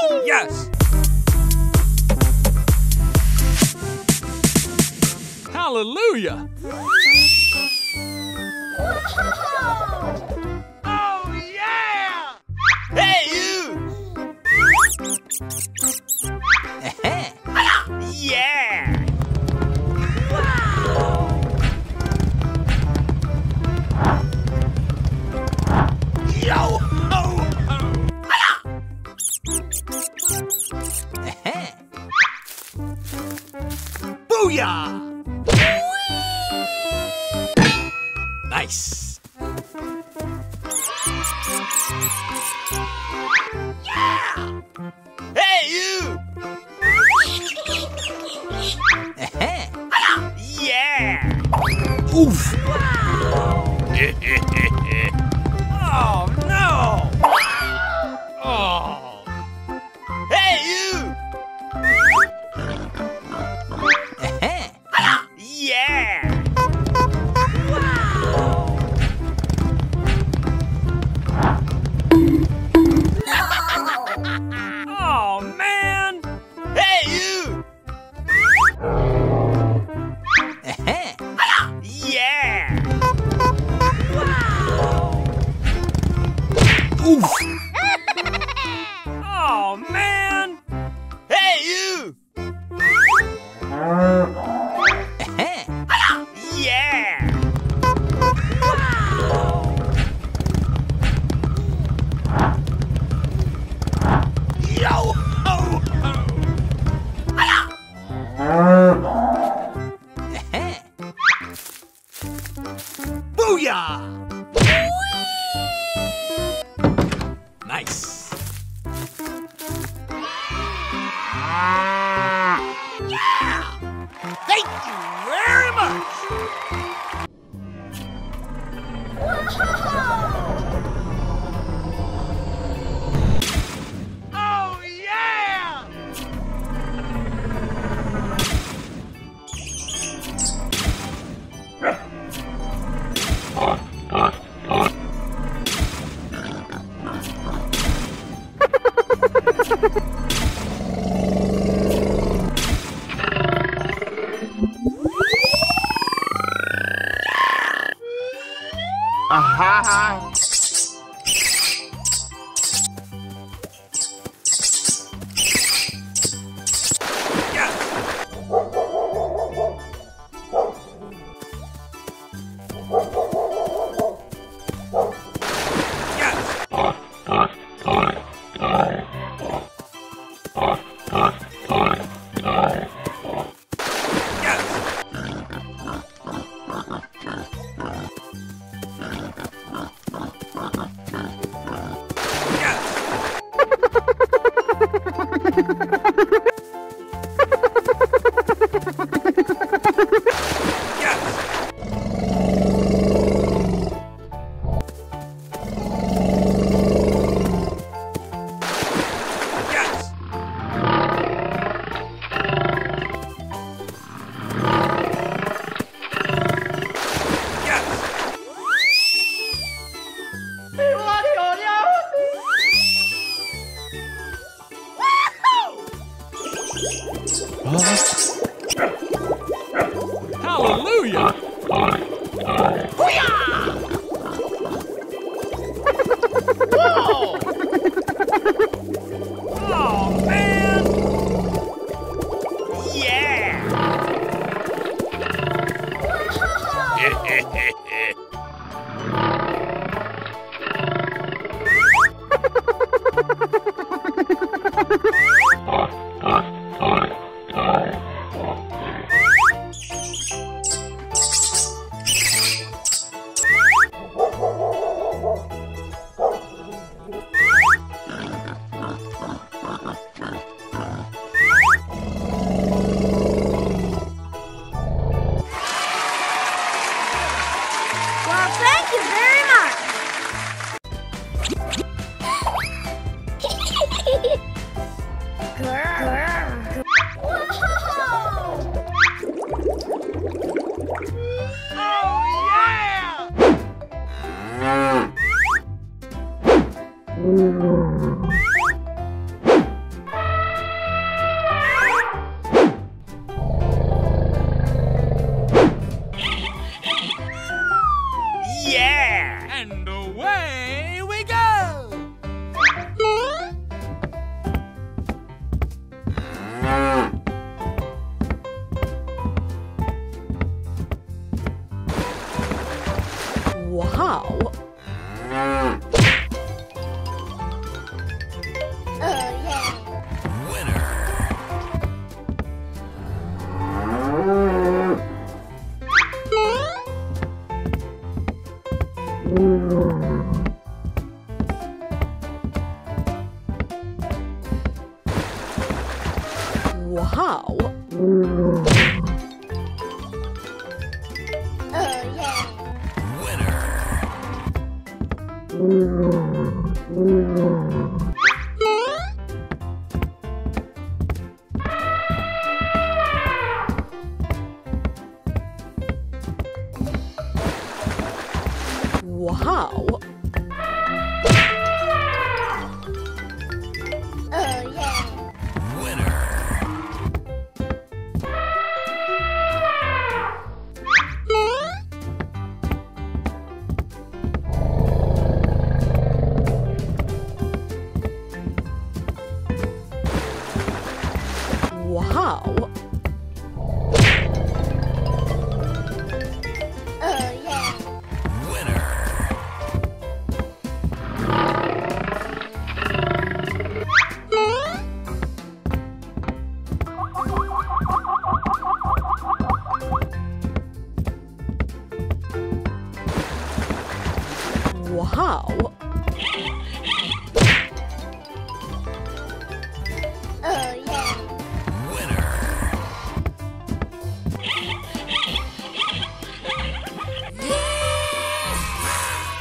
Yow! Yes! Hallelujah! Whoa! Oh, yeah! Hey, you! Yeah! Wow! Yo! Booyah! Nice. Yeah! Hey, you! Yeah! Oof! Wow! Oh, no! Oh! Hey, you! Yeah!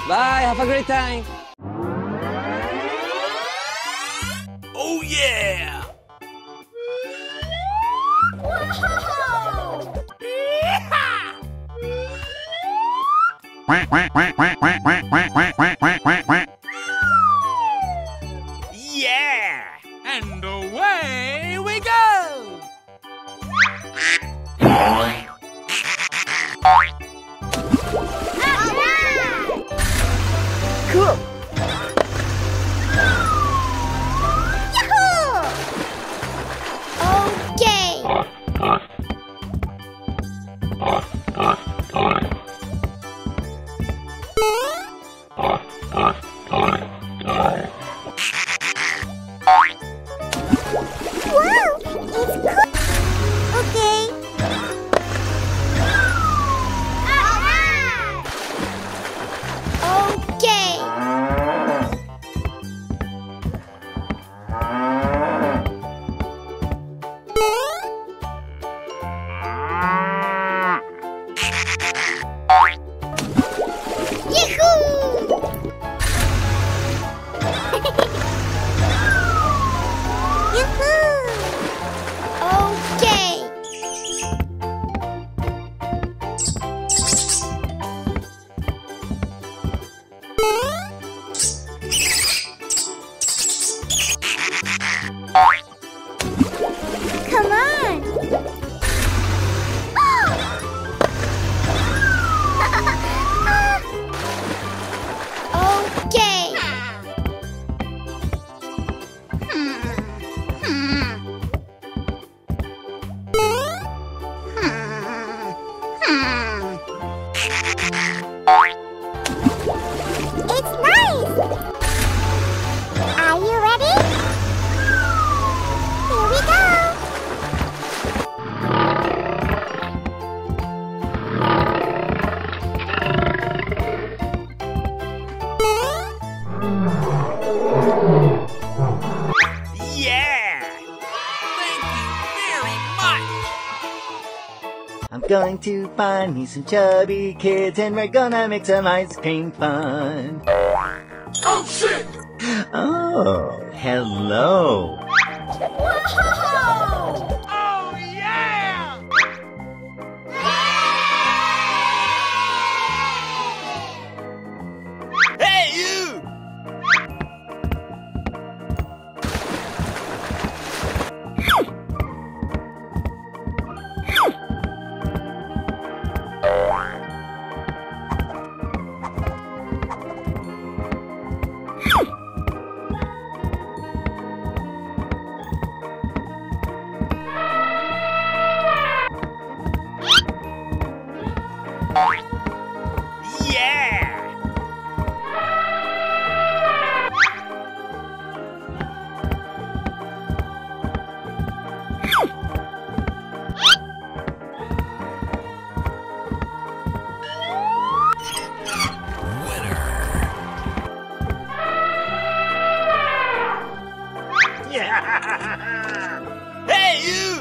Bye, have a great time! Oh yeah! Whoa! Yeah! Yeah! And away we go! Cool! Yahoo! Okay! Wow! It's cool! Okay! Going to find me some chubby kids and we're gonna make some ice cream fun. Oh shit! Oh, hello. Whoa! Oh yeah! Yay! Hey you! Hey, you!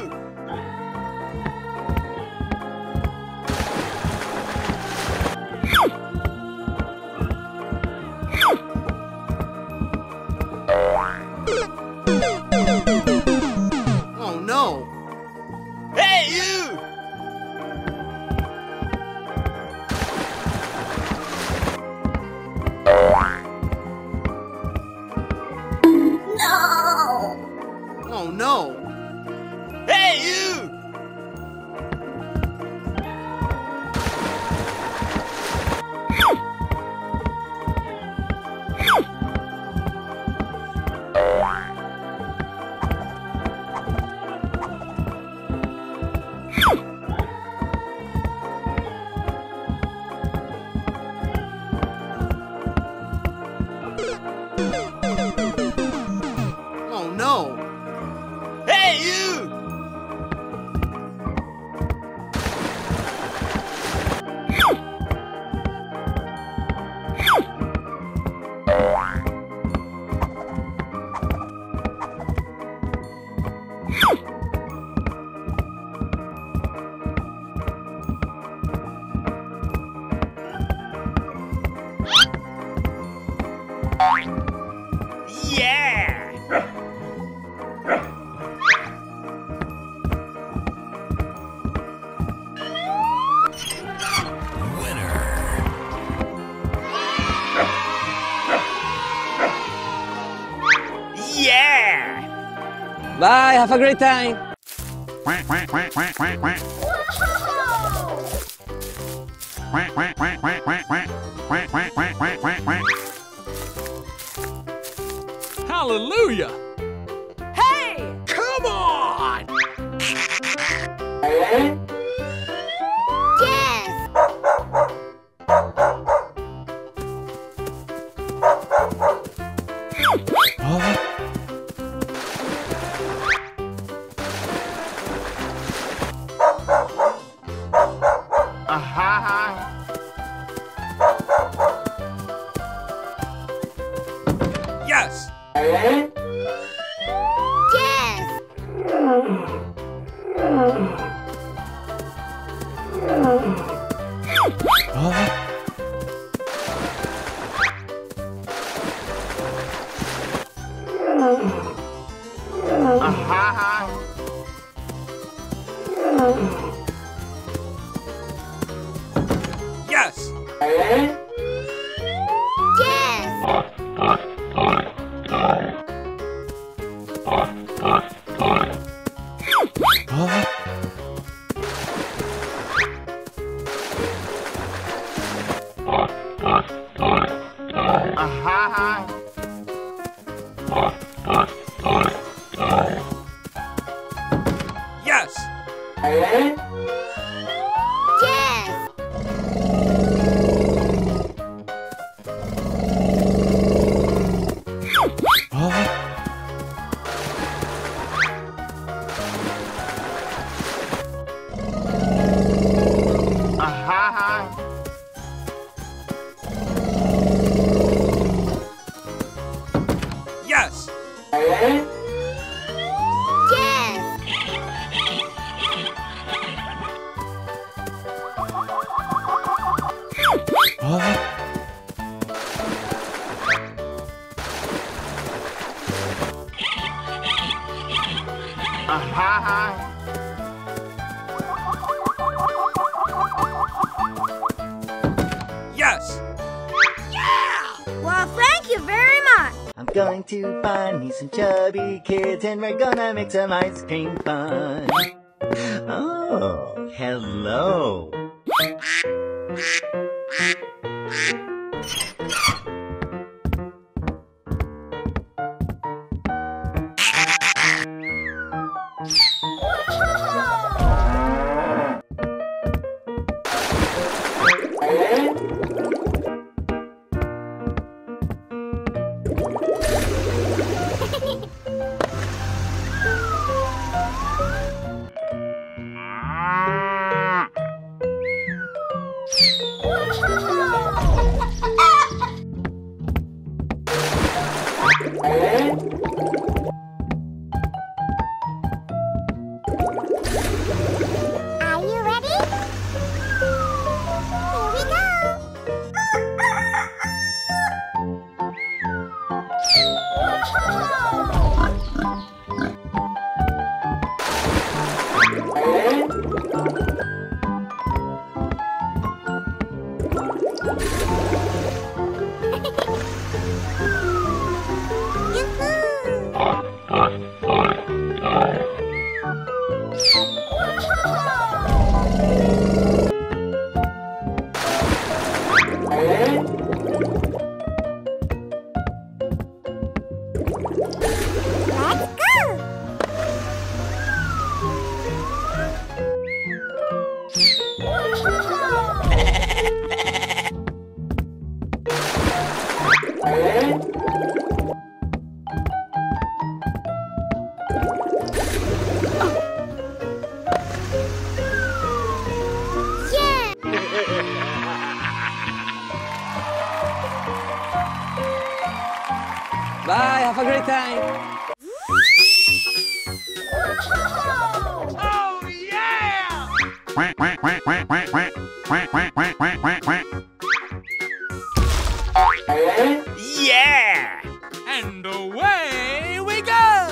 Oh, no. Hey, you! Oh no! Hey you! Oh no! Hey, you! Yeah! Yeah! Bye, have a great time! Whoa! Hallelujah! Hey! Come on! Yes! Huh? Yes! Yes! Huh? Yes! Yes! Yes! Yes! Yes! Yes! Yes! Yeah! Well, thank you very much! I'm going to find me some chubby kids and we're gonna make some ice cream fun. Oh, hello. Whoa! Have a great time. Whoa! Oh, yeah! Yeah! And away we go!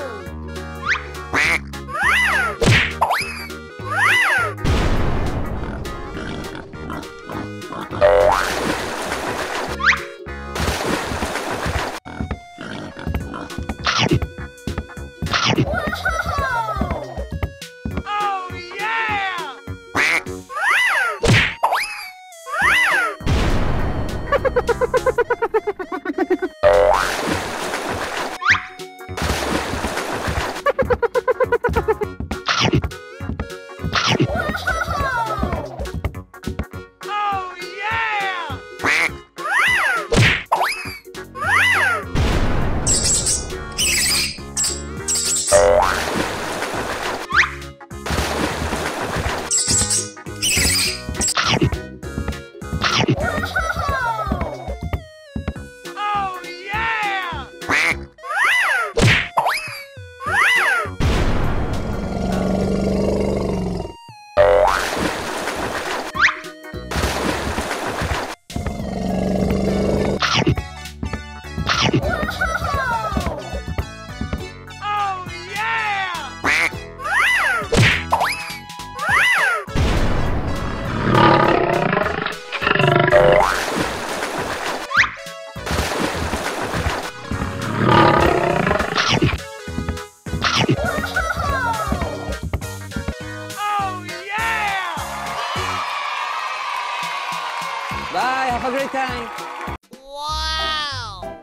Bye, have a great time. Wow!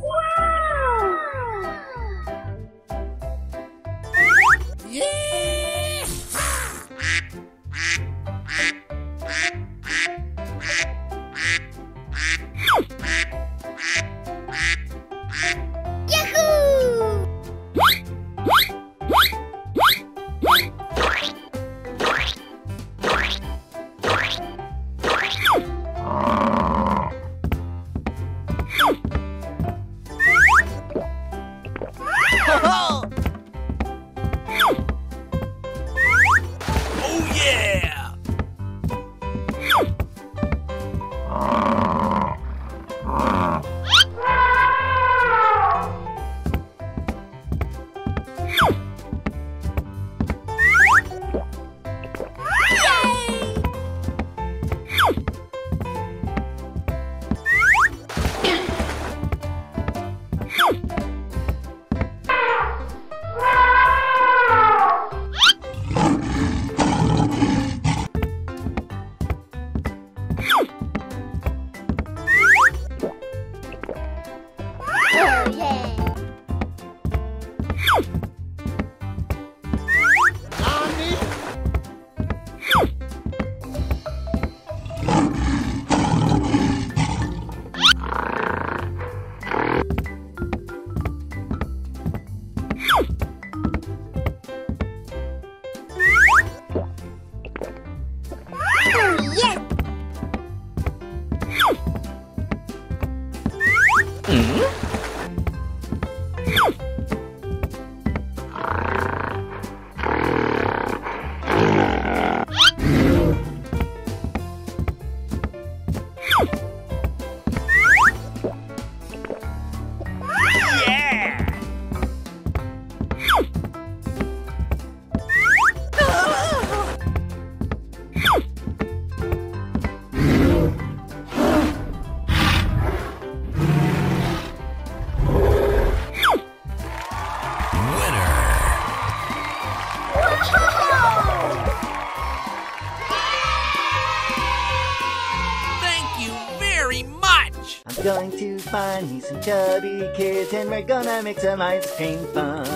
Wow! Yeah! Going to find me some chubby kids and we're gonna make some ice cream fun.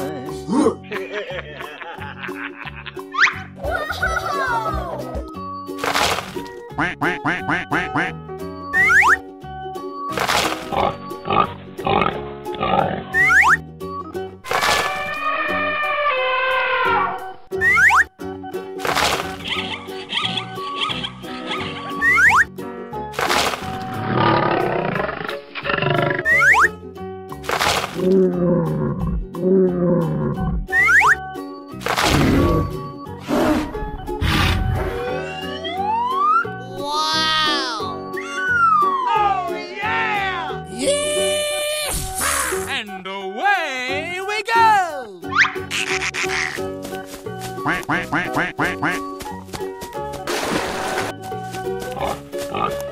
Ooh.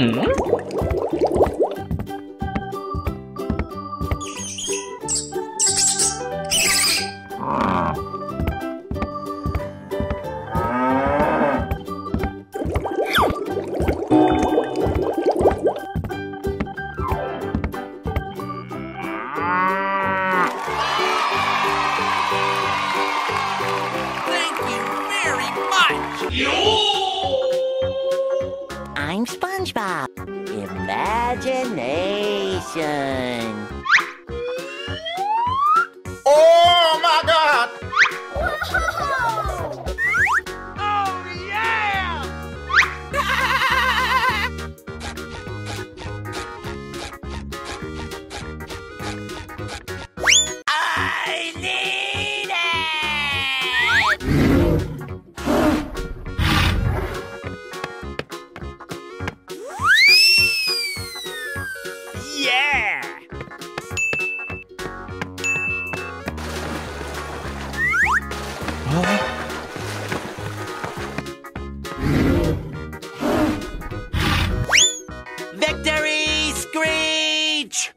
I'm SpongeBob. Imagination. Oh my God! Whoa. Oh yeah! I need it! Victory Screech!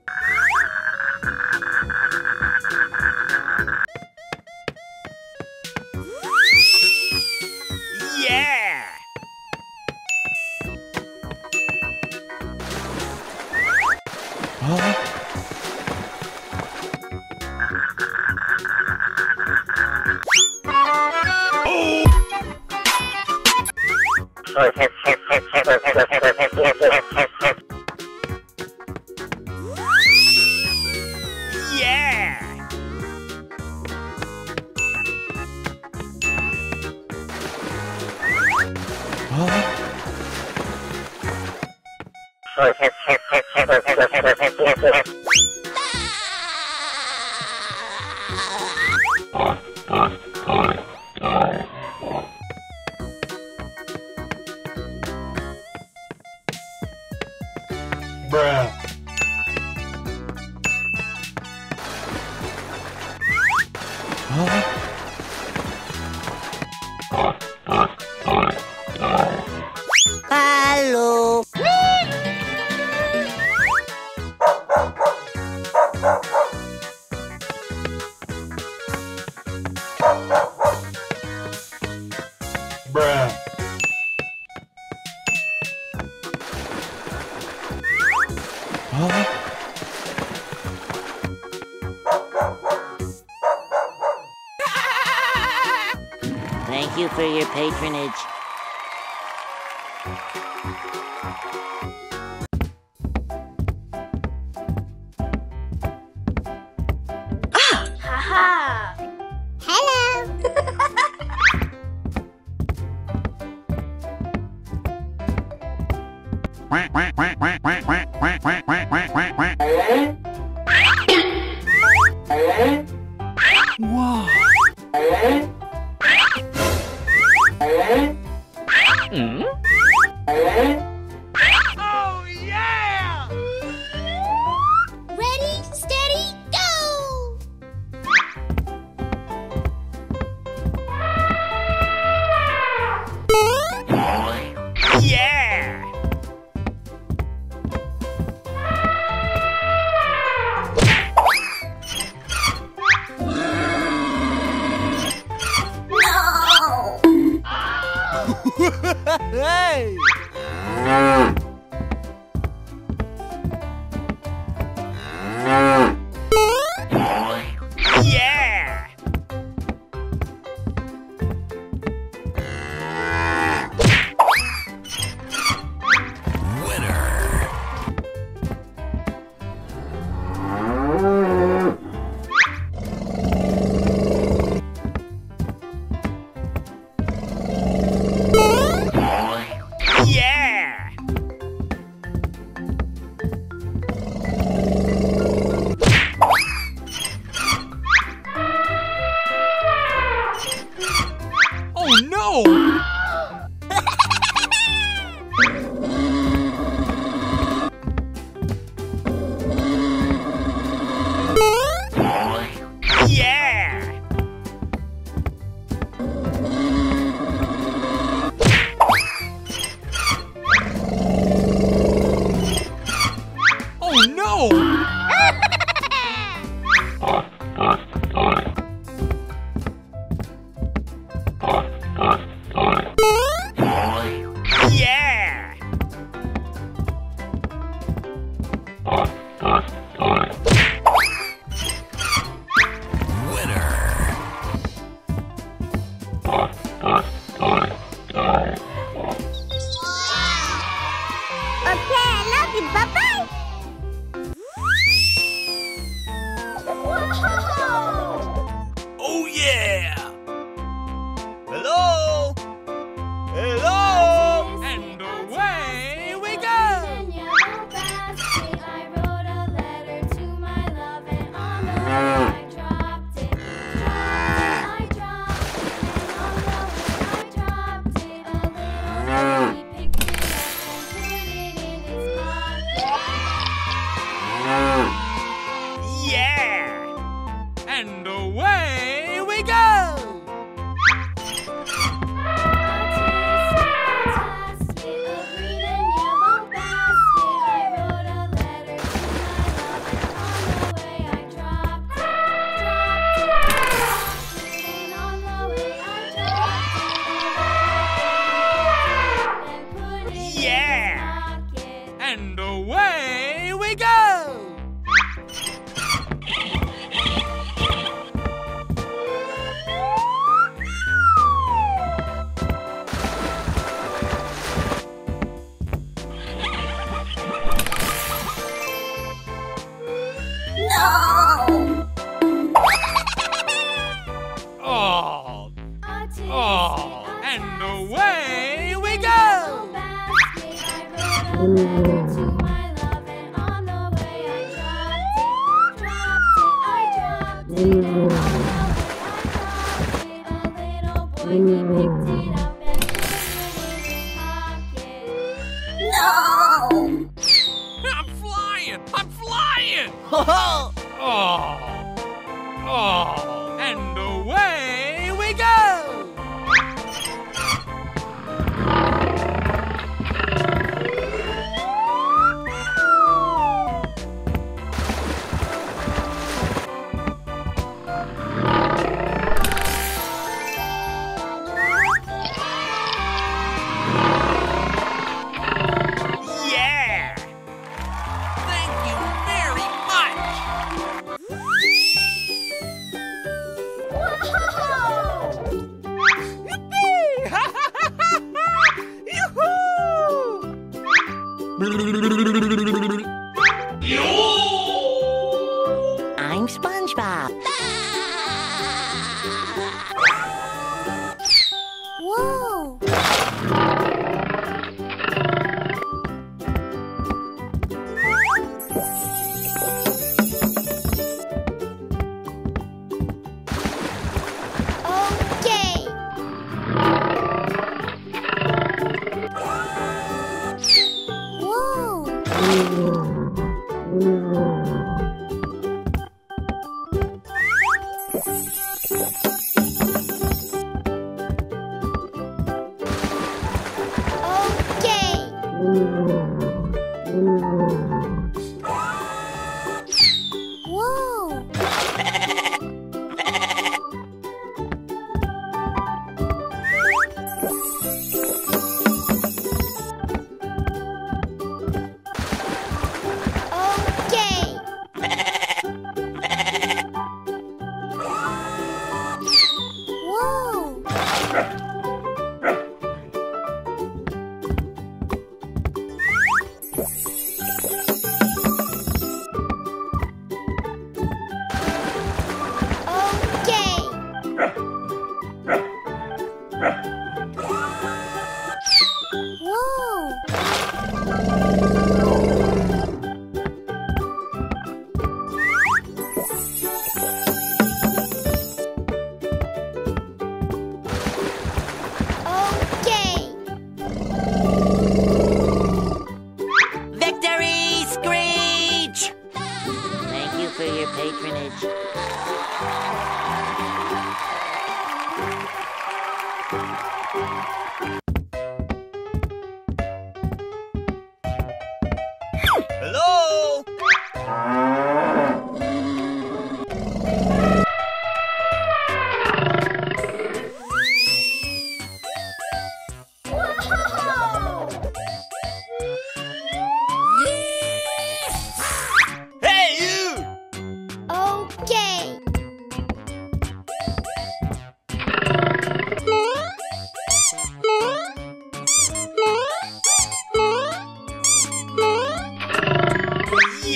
Yeah! Huh? Yeah! Bruh. Hello. Bruh. Huh? Thank you for your patronage. Haha! Hello! Oh yeah! Ready, steady, go! Yeah! no! Yeah! Hello?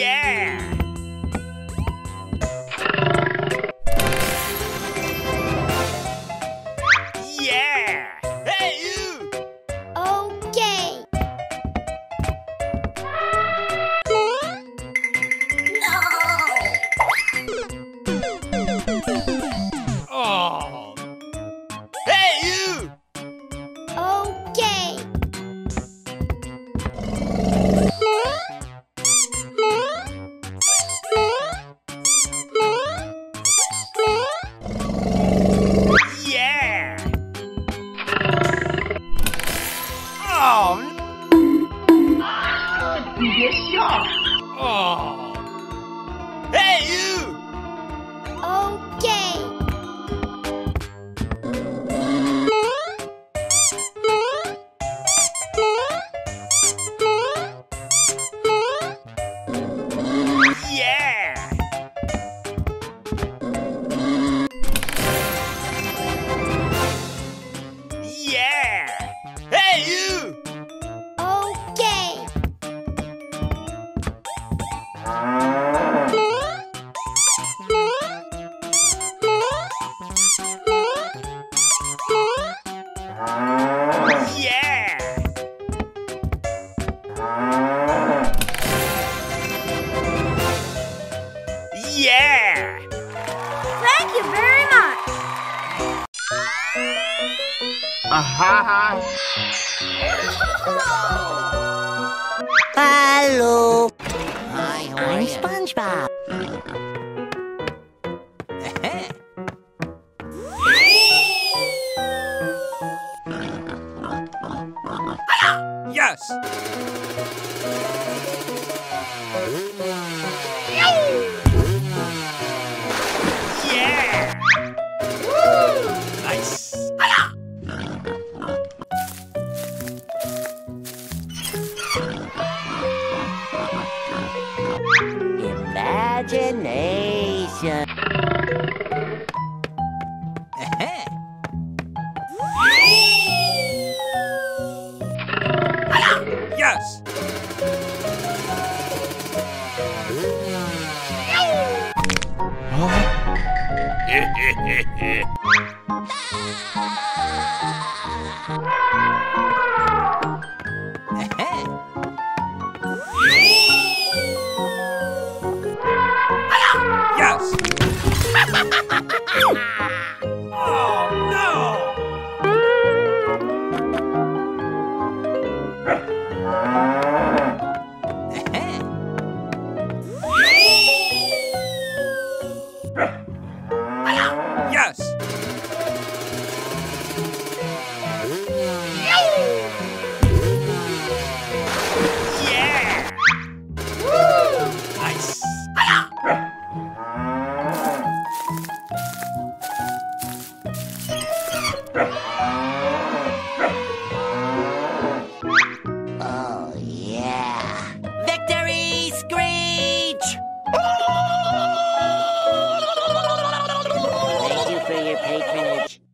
Yeah! Thank you for your patronage.